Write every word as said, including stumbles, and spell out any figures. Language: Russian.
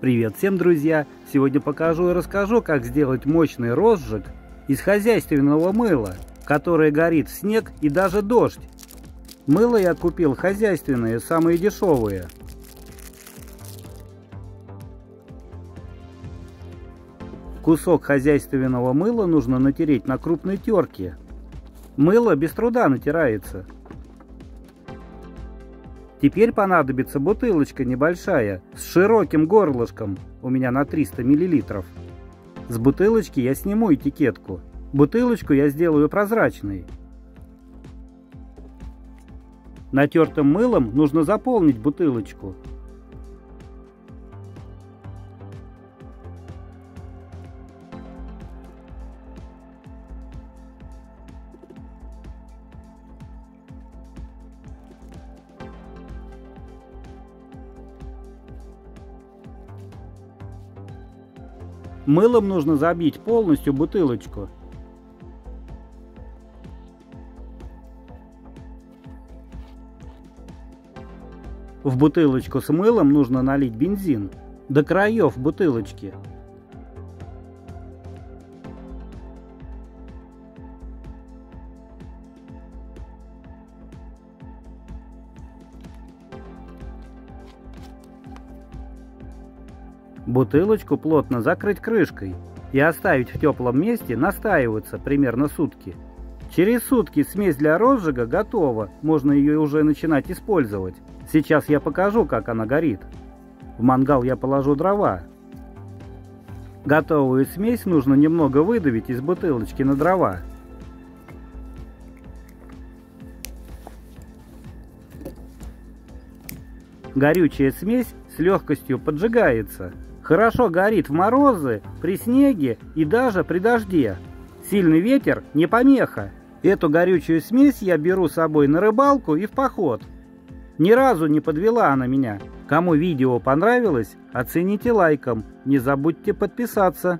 Привет всем, друзья! Сегодня покажу и расскажу, как сделать мощный розжиг из хозяйственного мыла, которое горит в снег и даже дождь. Мыло я купил хозяйственные, самые дешевые. Кусок хозяйственного мыла нужно натереть на крупной терке. Мыло без труда натирается. Теперь понадобится бутылочка небольшая, с широким горлышком, у меня на триста миллилитров. С бутылочки я сниму этикетку. Бутылочку я сделаю прозрачной. Натертым мылом нужно заполнить бутылочку. Мылом нужно забить полностью бутылочку. В бутылочку с мылом нужно налить бензин до краев бутылочки. Бутылочку плотно закрыть крышкой и оставить в теплом месте настаиваться примерно сутки. Через сутки смесь для розжига готова, можно ее уже начинать использовать. Сейчас я покажу, как она горит. В мангал я положу дрова. Готовую смесь нужно немного выдавить из бутылочки на дрова. Горючая смесь с легкостью поджигается. Хорошо горит в морозы, при снеге и даже при дожде. Сильный ветер не помеха. Эту горючую смесь я беру с собой на рыбалку и в поход. Ни разу не подвела она меня. Кому видео понравилось, оцените лайком. Не забудьте подписаться.